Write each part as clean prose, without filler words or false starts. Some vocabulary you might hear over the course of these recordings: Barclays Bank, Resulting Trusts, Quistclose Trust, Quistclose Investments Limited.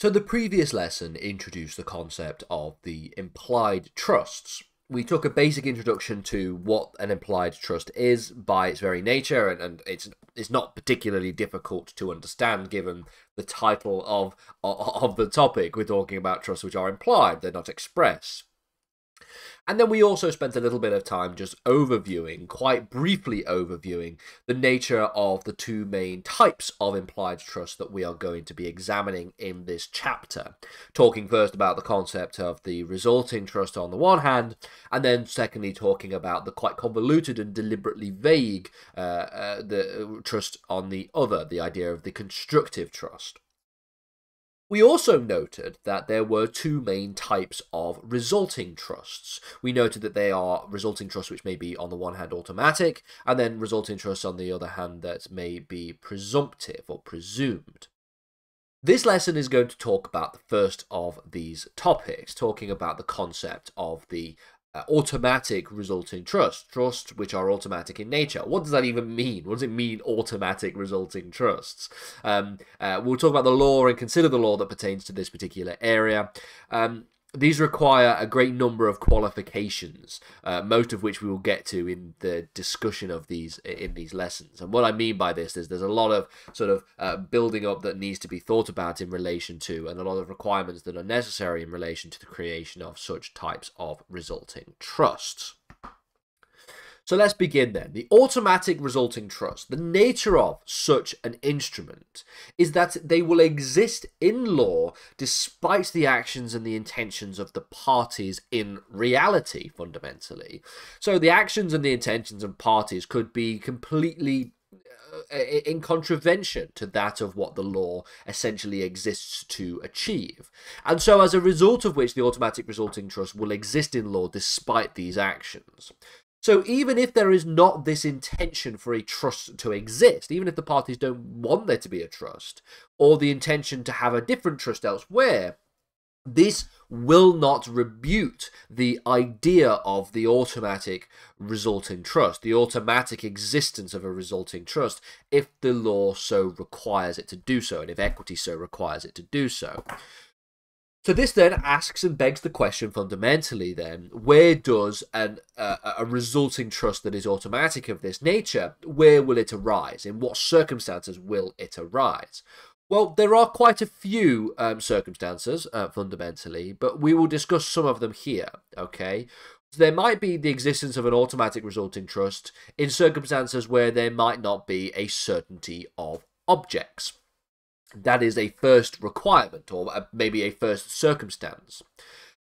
So the previous lesson introduced the concept of the implied trusts. We took a basic introduction to what an implied trust is by its very nature, and it's not particularly difficult to understand given the title of the topic. We're talking about trusts which are implied, they're not express. And then we also spent a little bit of time just overviewing, quite briefly overviewing, the nature of the two main types of implied trust that we are going to be examining in this chapter. Talking first about the concept of the resulting trust on the one hand, and then secondly talking about the quite convoluted and deliberately vague the trust on the other, the idea of the constructive trust. We also noted that there were two main types of resulting trusts. We noted that they are resulting trusts which may be on the one hand automatic, and then resulting trusts on the other hand that may be presumptive or presumed. This lesson is going to talk about the first of these topics, talking about the concept of the automatic resulting trusts which are automatic in nature. What does that even mean? What does it mean, automatic resulting trusts? We'll talk about the law and consider the law that pertains to this particular area. These require a great number of qualifications, most of which we will get to in the discussion of these in these lessons. And what I mean by this is there's a lot of sort of building up that needs to be thought about in relation to, and a lot of requirements that are necessary in relation to the creation of such types of resulting trusts. So let's begin then. The automatic resulting trust, the nature of such an instrument is that they will exist in law despite the actions and the intentions of the parties in reality, fundamentally. So the actions and the intentions of parties could be completely in contravention to that of what the law essentially exists to achieve. And so as a result of which the automatic resulting trust will exist in law despite these actions. So even if there is not this intention for a trust to exist, even if the parties don't want there to be a trust, or the intention to have a different trust elsewhere, this will not rebut the idea of the automatic resulting trust, the automatic existence of a resulting trust, if the law so requires it to do so, and if equity so requires it to do so. So this then asks and begs the question fundamentally then, where does a resulting trust that is automatic of this nature, where will it arise? In what circumstances will it arise? Well, there are quite a few circumstances fundamentally, but we will discuss some of them here, okay? There might be the existence of an automatic resulting trust in circumstances where there might not be a certainty of objects. That is a first requirement, or maybe a first circumstance.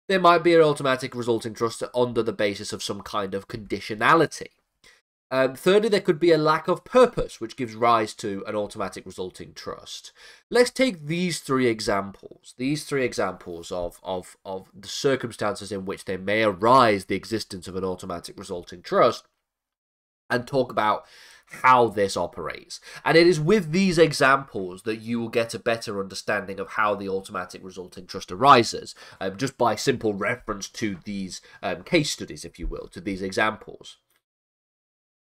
There might be an automatic resulting trust under the basis of some kind of conditionality. Thirdly, there could be a lack of purpose, which gives rise to an automatic resulting trust. Let's take these three examples. These three examples of the circumstances in which there may arise the existence of an automatic resulting trust, and talk about how this operates. And it is with these examples that you will get a better understanding of how the automatic resulting trust arises, just by simple reference to these case studies, if you will, to these examples.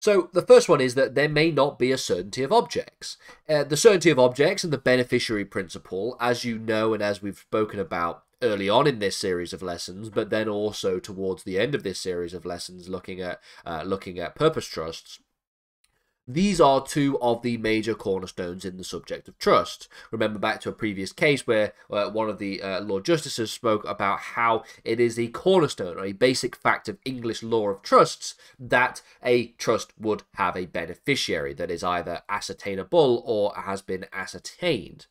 So the first one is that there may not be a certainty of objects. The certainty of objects and the beneficiary principle, as you know and as we've spoken about early on in this series of lessons, but then also towards the end of this series of lessons looking at purpose trusts, these are two of the major cornerstones in the subject of trust. Remember back to a previous case where one of the Lord Justices spoke about how it is a cornerstone, or a basic fact of English law of trusts, that a trust would have a beneficiary that is either ascertainable or has been ascertained.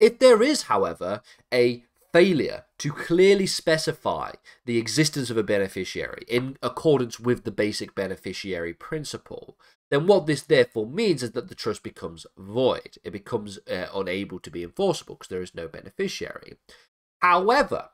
If there is, however, a failure to clearly specify the existence of a beneficiary in accordance with the basic beneficiary principle, then what this therefore means is that the trust becomes void. It becomes unable to be enforceable because there is no beneficiary. However,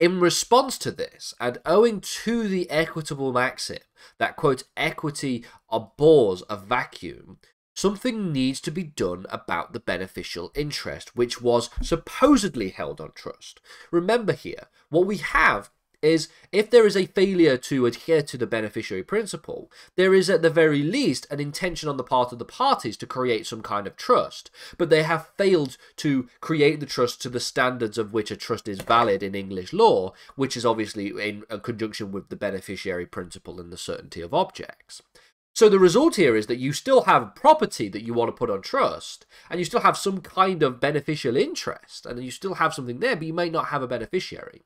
in response to this, and owing to the equitable maxim that, quote, equity abhors a vacuum, something needs to be done about the beneficial interest, which was supposedly held on trust. Remember here, what we have is if there is a failure to adhere to the beneficiary principle, there is at the very least an intention on the part of the parties to create some kind of trust, but they have failed to create the trust to the standards of which a trust is valid in English law, which is obviously in conjunction with the beneficiary principle and the certainty of objects. So the result here is that you still have property that you want to put on trust, and you still have some kind of beneficial interest, and you still have something there, but you may not have a beneficiary.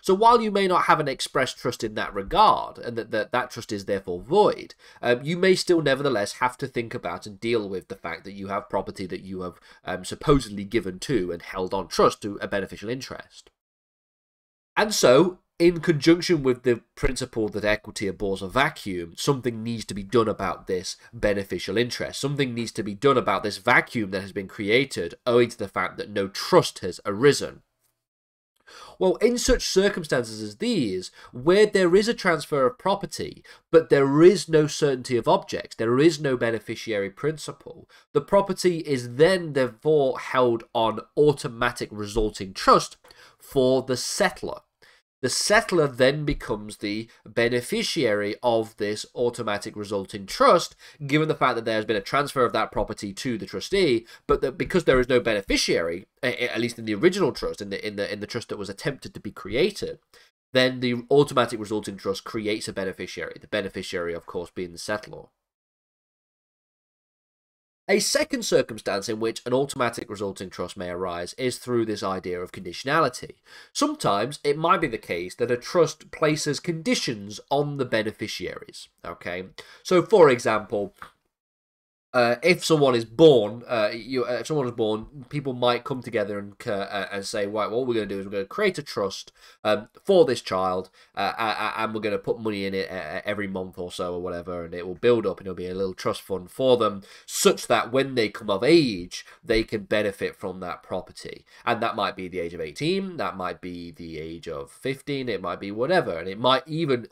So while you may not have an express trust in that regard, and that trust is therefore void, you may still nevertheless have to think about and deal with the fact that you have property that you have supposedly given to and held on trust to a beneficial interest. And so, in conjunction with the principle that equity abhors a vacuum, something needs to be done about this beneficial interest. Something needs to be done about this vacuum that has been created owing to the fact that no trust has arisen. Well, in such circumstances as these, where there is a transfer of property, but there is no certainty of objects, there is no beneficiary principle, the property is then therefore held on automatic resulting trust for the settler. The settler then becomes the beneficiary of this automatic resulting trust, given the fact that there has been a transfer of that property to the trustee, but that because there is no beneficiary, at least in the original trust, in the trust that was attempted to be created, then the automatic resulting trust creates a beneficiary, the beneficiary, of course, being the settlor. A second circumstance in which an automatic resulting trust may arise is through this idea of conditionality. Sometimes it might be the case that a trust places conditions on the beneficiaries. Okay, so for example, if someone is born, people might come together and say, right, what we're going to do is we're going to create a trust for this child, and we're going to put money in it every month or so or whatever, and it will build up and it'll be a little trust fund for them, such that when they come of age, they can benefit from that property. And that might be the age of 18, that might be the age of 15, it might be whatever, and it might even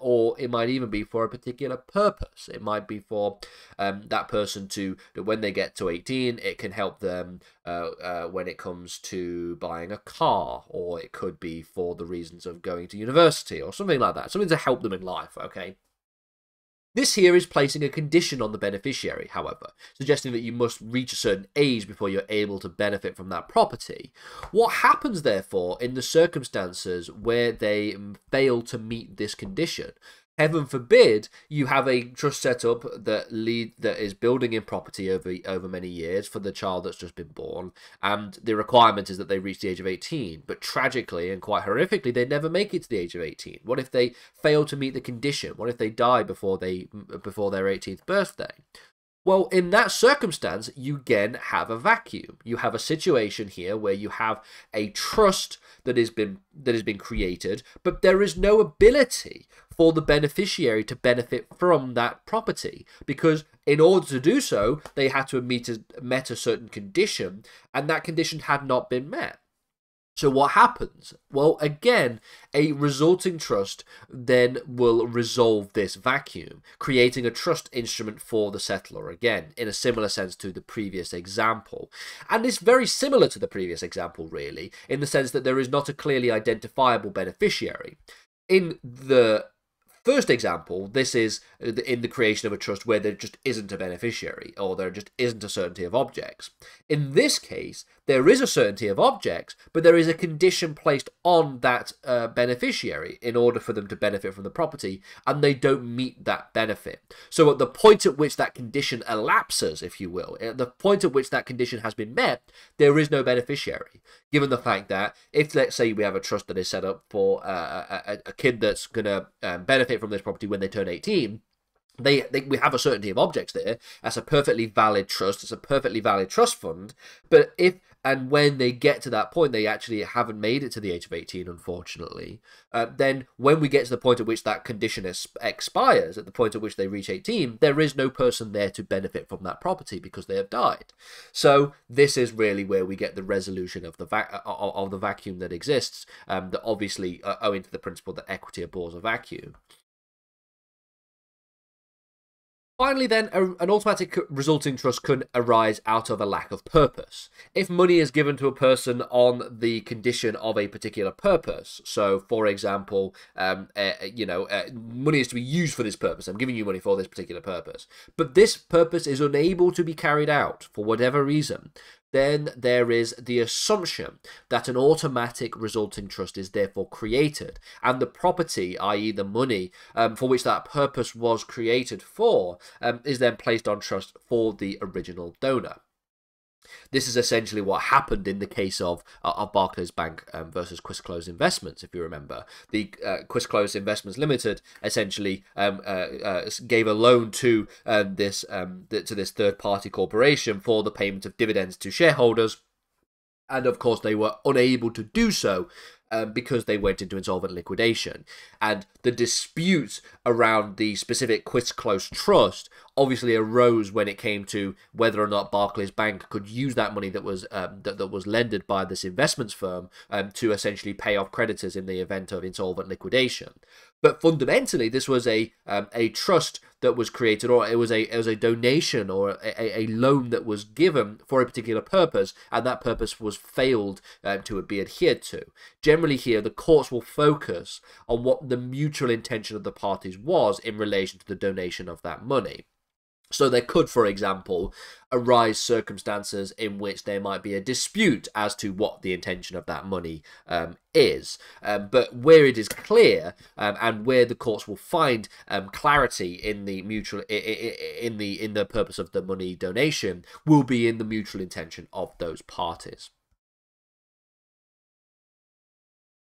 be for a particular purpose. It might be for that person to, that when they get to 18, it can help them when it comes to buying a car, or it could be for the reasons of going to university or something like that, something to help them in life, okay? This here is placing a condition on the beneficiary, however, suggesting that you must reach a certain age before you're able to benefit from that property. What happens, therefore, in the circumstances where they fail to meet this condition? Heaven forbid you have a trust set up that is building in property over many years for the child that's just been born, and the requirement is that they reach the age of 18, but tragically and quite horrifically they never make it to the age of 18. What if they fail to meet the condition? What if they die before their 18th birthday? Well, in that circumstance, you again have a vacuum. You have a situation here where you have a trust that has been created, but there is no ability for the beneficiary to benefit from that property, because in order to do so, they had to have met a certain condition, and that condition had not been met. So what happens? Well, again, a resulting trust then will resolve this vacuum, creating a trust instrument for the settler, again, in a similar sense to the previous example. And it's very similar to the previous example, really, in the sense that there is not a clearly identifiable beneficiary. In the first example, this is in the creation of a trust where there just isn't a beneficiary, or there just isn't a certainty of objects. In this case, there is a certainty of objects, but there is a condition placed on that beneficiary in order for them to benefit from the property, and they don't meet that benefit. So at the point at which that condition elapses, if you will, at the point at which that condition has been met, there is no beneficiary, given the fact that if, let's say, we have a trust that is set up for a kid that's going to benefit from this property when they turn 18, we have a certainty of objects there. That's a perfectly valid trust. It's a perfectly valid trust fund. But if and when they get to that point, they actually haven't made it to the age of 18, unfortunately. Then when we get to the point at which that condition expires, at the point at which they reach 18, there is no person there to benefit from that property because they have died. So this is really where we get the resolution of the vacuum that exists, that obviously owing to the principle that equity abhors a vacuum. Finally then, an automatic resulting trust can arise out of a lack of purpose. If money is given to a person on the condition of a particular purpose, so for example, money is to be used for this purpose, I'm giving you money for this particular purpose, but this purpose is unable to be carried out for whatever reason, then there is the assumption that an automatic resulting trust is therefore created, and the property, i.e. the money for which that purpose was created for, is then placed on trust for the original donor. This is essentially what happened in the case of Barclays Bank versus Quistclose Investments, if you remember. The Quistclose Investments Limited essentially gave a loan to this third-party corporation for the payment of dividends to shareholders, and of course they were unable to do so because they went into insolvent liquidation. And the dispute around the specific Quistclose Trust obviously arose when it came to whether or not Barclays Bank could use that money that was lended by this investments firm to essentially pay off creditors in the event of insolvent liquidation. But fundamentally, this was a trust that was created, or it was a donation or a loan that was given for a particular purpose, and that purpose was failed to be adhered to. Generally here, the courts will focus on what the mutual intention of the parties was in relation to the donation of that money. So there could, for example, arise circumstances in which there might be a dispute as to what the intention of that money is. But where it is clear and where the courts will find clarity in the mutual in the purpose of the money donation will be in the mutual intention of those parties.